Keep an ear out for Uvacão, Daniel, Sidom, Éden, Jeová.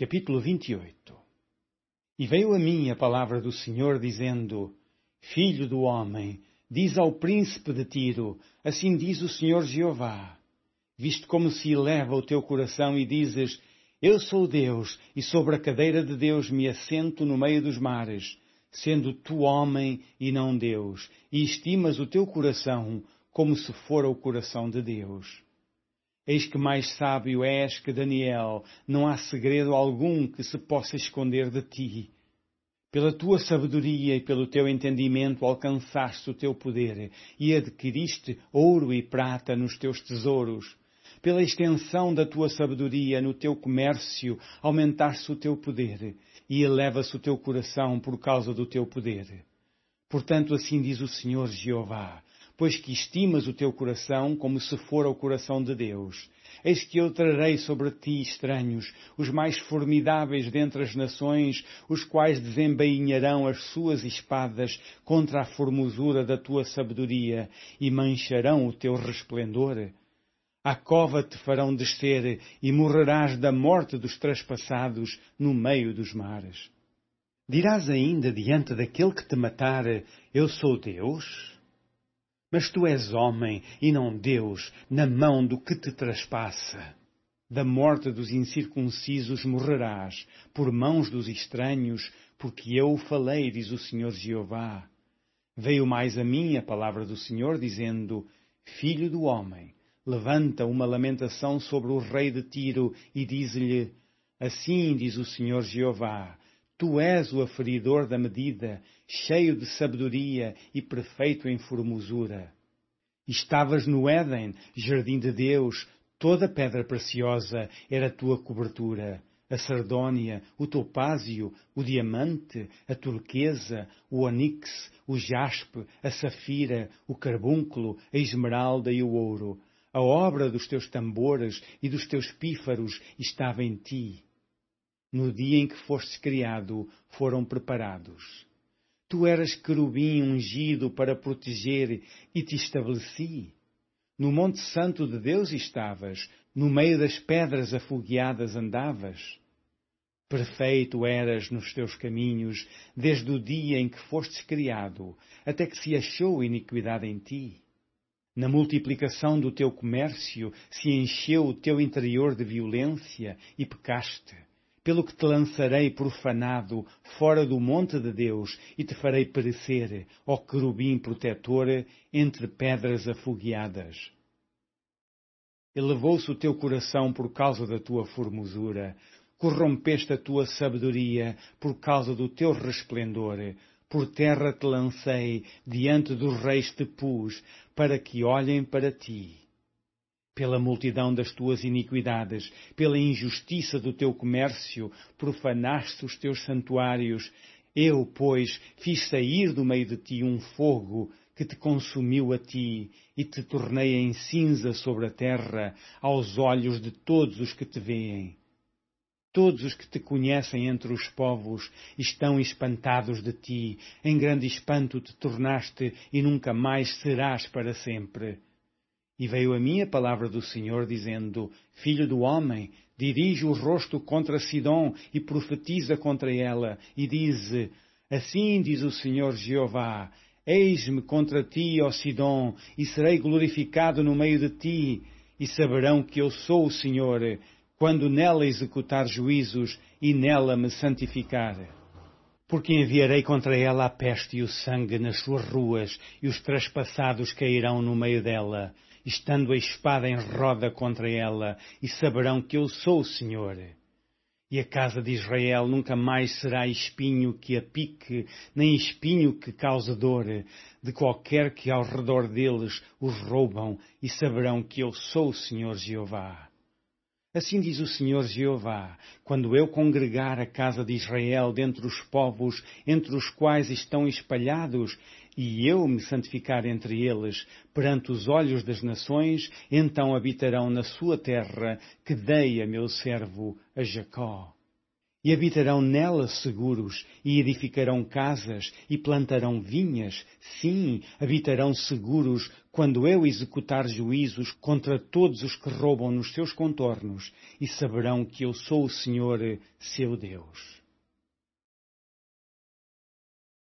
capítulo 28. E veio a mim a palavra do Senhor, dizendo: Filho do homem, diz ao príncipe de Tiro, assim diz o Senhor Jeová, visto como se eleva o teu coração e dizes: Eu sou Deus, e sobre a cadeira de Deus me assento no meio dos mares, sendo tu homem e não Deus, e estimas o teu coração como se fora o coração de Deus. Eis que mais sábio és que Daniel, não há segredo algum que se possa esconder de ti. Pela tua sabedoria e pelo teu entendimento alcançaste o teu poder, e adquiriste ouro e prata nos teus tesouros. Pela extensão da tua sabedoria no teu comércio aumentaste o teu poder, e eleva-se o teu coração por causa do teu poder. Portanto, assim diz o Senhor Jeová: Pois que estimas o teu coração como se fora o coração de Deus. Eis que eu trarei sobre ti estranhos, os mais formidáveis dentre as nações, os quais desembainharão as suas espadas contra a formosura da tua sabedoria, e mancharão o teu resplendor. À cova te farão descer, e morrerás da morte dos traspassados no meio dos mares. Dirás ainda diante daquele que te matar: Eu sou Deus? Mas tu és homem, e não Deus, na mão do que te traspassa. Da morte dos incircuncisos morrerás, por mãos dos estranhos, porque eu falei, diz o Senhor Jeová. Veio mais a mim a palavra do Senhor, dizendo: Filho do homem, levanta uma lamentação sobre o rei de Tiro, e diz-lhe: Assim diz o Senhor Jeová: Tu és o aferidor da medida, cheio de sabedoria e perfeito em formosura. Estavas no Éden, jardim de Deus, toda pedra preciosa era a tua cobertura, a sardónia, o topázio, o diamante, a turquesa, o onix, o jaspe, a safira, o carbúnculo, a esmeralda e o ouro. A obra dos teus tambores e dos teus pífaros estava em ti. No dia em que fostes criado, foram preparados. Tu eras querubim ungido para proteger, e te estabeleci. No monte santo de Deus estavas, no meio das pedras afogueadas andavas. Perfeito eras nos teus caminhos, desde o dia em que fostes criado, até que se achou iniquidade em ti. Na multiplicação do teu comércio se encheu o teu interior de violência, e pecaste. Pelo que te lançarei profanado fora do monte de Deus, e te farei perecer, ó querubim protetor, entre pedras afogueadas. Elevou-se o teu coração por causa da tua formosura, corrompeste a tua sabedoria por causa do teu resplendor. Por terra te lancei, diante dos reis te pus, para que olhem para ti. Pela multidão das tuas iniquidades, pela injustiça do teu comércio, profanaste os teus santuários. Eu, pois, fiz sair do meio de ti um fogo que te consumiu a ti, e te tornei em cinza sobre a terra, aos olhos de todos os que te veem. Todos os que te conhecem entre os povos estão espantados de ti. Em grande espanto te tornaste, e nunca mais serás para sempre. E veio a mim a palavra do Senhor, dizendo: Filho do homem, dirige o rosto contra Sidom e profetiza contra ela, e diz: Assim diz o Senhor Jeová: Eis-me contra ti, ó Sidom, e serei glorificado no meio de ti, e saberão que eu sou o Senhor, quando nela executar juízos e nela me santificar. Porque enviarei contra ela a peste e o sangue nas suas ruas, e os traspassados cairão no meio dela, estando a espada em roda contra ela, e saberão que eu sou o Senhor. E a casa de Israel nunca mais será espinho que a pique, nem espinho que cause dor, de qualquer que ao redor deles os roubam, e saberão que eu sou o Senhor Jeová. Assim diz o Senhor Jeová: Quando eu congregar a casa de Israel dentre os povos, entre os quais estão espalhados, e eu me santificar entre eles, perante os olhos das nações, então habitarão na sua terra, que dei a meu servo, a Jacó. E habitarão nela seguros, e edificarão casas, e plantarão vinhas. Sim, habitarão seguros, quando eu executar juízos contra todos os que roubam nos seus contornos, e saberão que eu sou o Senhor, seu Deus.